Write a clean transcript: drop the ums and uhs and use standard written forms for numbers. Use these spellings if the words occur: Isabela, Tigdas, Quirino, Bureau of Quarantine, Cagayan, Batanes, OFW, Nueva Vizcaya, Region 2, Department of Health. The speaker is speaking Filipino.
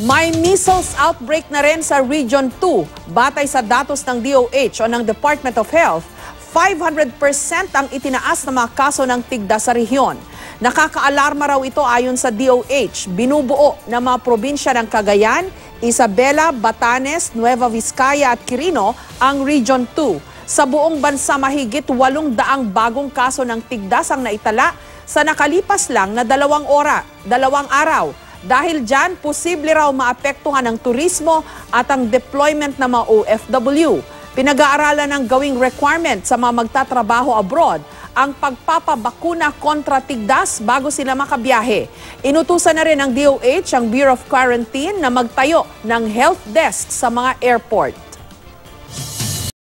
May measles outbreak na rin sa Region 2. Batay sa datos ng DOH o ng Department of Health, 500% ang itinaas na mga kaso ng Tigdas sa rehiyon. Nakakaalarma raw ito ayon sa DOH. Binubuo ng mga probinsya ng Cagayan, Isabela, Batanes, Nueva Vizcaya at Quirino ang Region 2. Sa buong bansa mahigit 800 bagong kaso ng Tigdas ang naitala sa nakalipas lang na dalawang araw. Dahil dyan, posible raw maapektuhan ang turismo at ang deployment ng mga OFW. Pinag-aaralan ng gawing requirement sa mga magtatrabaho abroad ang pagpapabakuna kontra Tigdas bago sila makabiyahe. Inutusan na rin ng DOH ang Bureau of Quarantine na magtayo ng health desk sa mga airport.